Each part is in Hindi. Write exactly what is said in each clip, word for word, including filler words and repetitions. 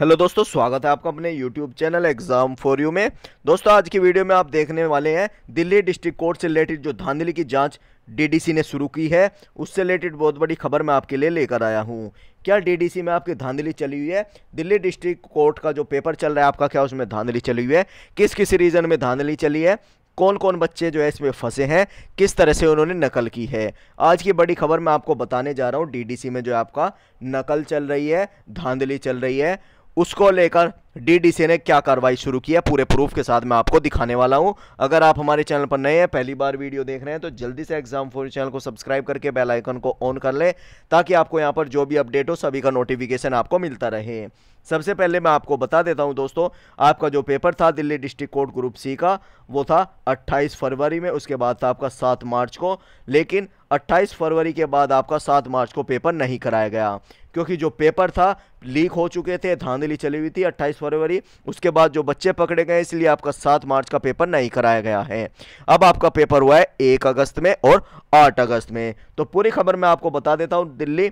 हेलो दोस्तों, स्वागत है आपका अपने YouTube channel exam for you में। दोस्तों आज की वीडियो में आप देखने वाले हैं दिल्ली डिस्ट्रिक्ट कोर्ट से रिलेटेड जो धांधली की जांच डीडीसी ने शुरू की है उससे रिलेटेड बहुत बड़ी खबर मैं आपके लिए लेकर आया हूं। क्या डीडीसी में आपकी धांधली चली हुई है? दिल्ली डिस्ट्रिक्ट कोर्ट का जो पेपर चल रहा है आपका, क्या उसमें धांधली चली हुई है? किस किस रीजन में धांधली चली है? कौन कौन बच्चे जो है इसमें फंसे हैं? किस तरह से उन्होंने नकल की है? आज की बड़ी खबर मैं आपको बताने जा रहा हूँ। डीडीसी में जो आपका नकल चल रही है, धांधली चल रही है, उसको लेकर डीडीसी ने क्या कार्रवाई शुरू की है पूरे प्रूफ के साथ मैं आपको दिखाने वाला हूं। अगर आप हमारे चैनल पर नए हैं, पहली बार वीडियो देख रहे हैं, तो जल्दी से एग्जाम फॉर यू चैनल को सब्सक्राइब करके बेल आइकन को ऑन कर लें ताकि आपको यहां पर जो भी अपडेट हो सभी का नोटिफिकेशन आपको मिलता रहे। सबसे पहले मैं आपको बता देता हूं दोस्तों, आपका जो पेपर था Delhi district court group C का वो था अट्ठाईस फरवरी में, उसके बाद था आपका सात मार्च को। लेकिन अट्ठाईस फरवरी के बाद आपका सात मार्च को पेपर नहीं कराया गया क्योंकि जो पेपर था लीक हो चुके थे, धांधली चली हुई थी अट्ठाईस फरवरी। उसके बाद जो बच्चे पकड़े गए, इसलिए आपका सात मार्च का पेपर नहीं कराया गया है। अब आपका पेपर हुआ है एक अगस्त में और आठ अगस्त में। तो पूरी खबर मैं आपको बता देता हूं। दिल्ली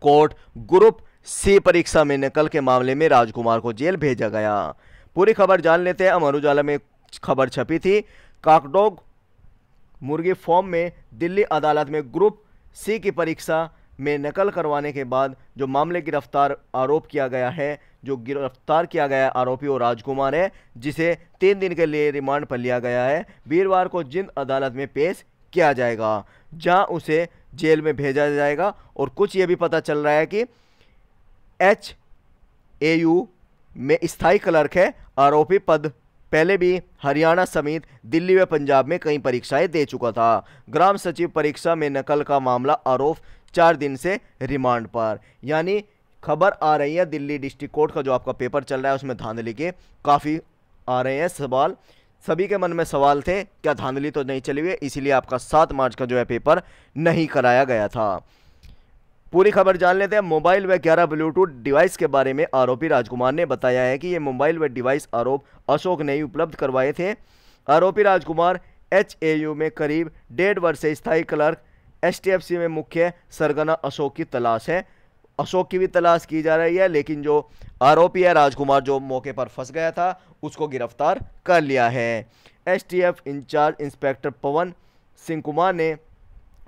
कोर्ट ग्रुप सी परीक्षा में नकल के मामले में राजकुमार को जेल भेजा गया। पूरी खबर जान लेते हैं। अमर उजाला में खबर छपी थी, काकडॉग मुर्गी फॉर्म में दिल्ली अदालत में ग्रुप सी की परीक्षा में नकल करवाने के बाद जो मामले गिरफ्तार आरोप किया गया है, जो गिरफ्तार किया गया आरोपी वो राजकुमार है जिसे तीन दिन के लिए रिमांड पर लिया गया है। वीरवार को जिंद अदालत में पेश किया जाएगा जहां उसे जेल में भेजा जाएगा। और कुछ ये भी पता चल रहा है कि एच ए यू में स्थायी क्लर्क है आरोपी। पद पहले भी हरियाणा समेत दिल्ली व पंजाब में कई परीक्षाएं दे चुका था। ग्राम सचिव परीक्षा में नकल का मामला आरोप चार दिन से रिमांड पर। यानी खबर आ रही है दिल्ली डिस्ट्रिक्ट कोर्ट का जो आपका पेपर चल रहा है उसमें धांधली के काफ़ी आ रहे हैं सवाल। सभी के मन में सवाल थे क्या धांधली तो नहीं चली हुई, इसीलिए आपका सात मार्च का जो है पेपर नहीं कराया गया था। पूरी खबर जान लेते हैं। मोबाइल व ग्यारह ब्लूटूथ डिवाइस के बारे में आरोपी राजकुमार ने बताया है कि ये मोबाइल व डिवाइस आरोप अशोक ने ही उपलब्ध करवाए थे। आरोपी राजकुमार एच ए यू में करीब डेढ़ वर्ष से स्थायी क्लर्क एसटीएफसी में मुख्य सरगना अशोक की तलाश है। अशोक की भी तलाश की जा रही है, लेकिन जो आरोपी है राजकुमार जो मौके पर फंस गया था उसको गिरफ्तार कर लिया है। STF in-charge inspector Pawan Singh Kumar ने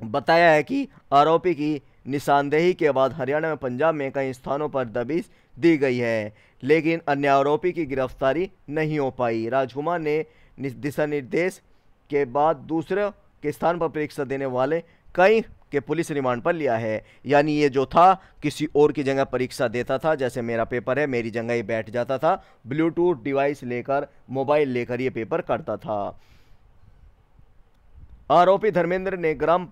बताया है कि आरोपी की निशानदेही के बाद हरियाणा में पंजाब में कई स्थानों पर दबिश दी गई है, लेकिन अन्य आरोपी की गिरफ्तारी नहीं हो पाई। राजकुमार ने दिशा निर्देश के बाद दूसरे के स्थान पर परीक्षा देने वाले कई के पुलिस रिमांड पर लिया है। यानी ये जो था किसी और की जगह परीक्षा देता था, जैसे मेरा पेपर है मेरी जगह ये बैठ जाता था, ब्लूटूथ डिवाइस लेकर मोबाइल लेकर ये पेपर करता था। आरोपी धर्मेंद्र ने ग्राम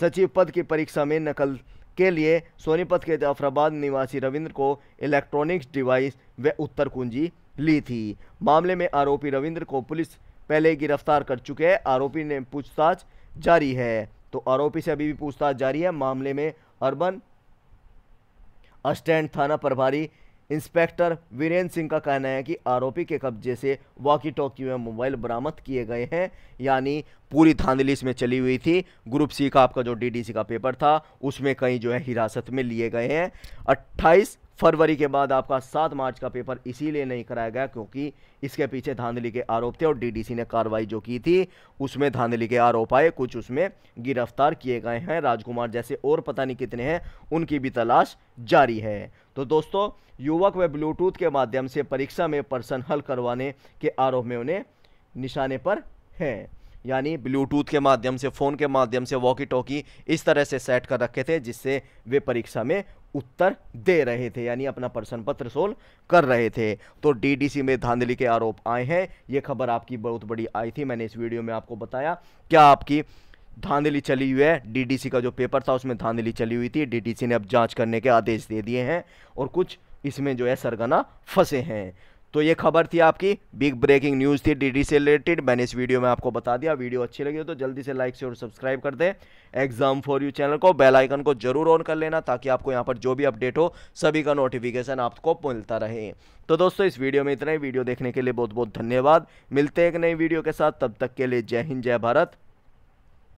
सचिव पद की परीक्षा में नकल के लिए सोनीपत के जाफराबाद निवासी रविंद्र को इलेक्ट्रॉनिक्स डिवाइस व उत्तर कुंजी ली थी। मामले में आरोपी रविंद्र को पुलिस पहले गिरफ्तार कर चुके हैं। आरोपी ने पूछताछ जारी है, तो आरोपी से अभी भी पूछताछ जारी है। मामले में अर्बन अस्टैंड थाना प्रभारी इंस्पेक्टर वीरेंद्र सिंह का कहना है कि आरोपी के कब्जे से वॉकी टॉकी में मोबाइल बरामद किए गए हैं। यानी पूरी धांधली इसमें चली हुई थी। ग्रुप सी का आपका जो डीडीसी का पेपर था उसमें कई जो है हिरासत में लिए गए हैं। अट्ठाईस फरवरी के बाद आपका सात मार्च का पेपर इसीलिए नहीं कराया गया क्योंकि इसके पीछे धांधली के आरोप थे और डीडीसी ने कार्रवाई जो की थी उसमें धांधली के आरोप आए, कुछ उसमें गिरफ्तार किए गए हैं। राजकुमार जैसे और पता नहीं कितने हैं, उनकी भी तलाश जारी है। तो दोस्तों, युवक व ब्लूटूथ के माध्यम से परीक्षा में पर्सन हल करवाने के आरोप में उन्हें निशाने पर हैं। यानी ब्लूटूथ के माध्यम से, फ़ोन के माध्यम से वॉकी टॉकी इस तरह से सेट कर रखे थे जिससे वे परीक्षा में उत्तर दे रहे थे, यानी अपना प्रश्न पत्र सोल्व कर रहे थे। तो डीडीसी में धांधली के आरोप आए हैं। ये खबर आपकी बहुत बड़ी आई थी, मैंने इस वीडियो में आपको बताया क्या आपकी धांधली चली हुई है। डीडीसी का जो पेपर था उसमें धांधली चली हुई थी। डीडीसी ने अब जांच करने के आदेश दे दिए हैं और कुछ इसमें जो है सरगना फंसे हैं। तो ये खबर थी आपकी, बिग ब्रेकिंग न्यूज़ थी डीडीसी से रिलेटेड, मैंने इस वीडियो में आपको बता दिया। वीडियो अच्छी लगी हो तो जल्दी से लाइक शेयर और सब्सक्राइब कर दें एग्जाम फॉर यू चैनल को, बेल आइकन को जरूर ऑन कर लेना ताकि आपको यहाँ पर जो भी अपडेट हो सभी का नोटिफिकेशन आपको मिलता रहे। तो दोस्तों इस वीडियो में इतना ही। वीडियो देखने के लिए बहुत बहुत धन्यवाद। मिलते हैं एक नई वीडियो के साथ, तब तक के लिए जय हिंद, जय भारत।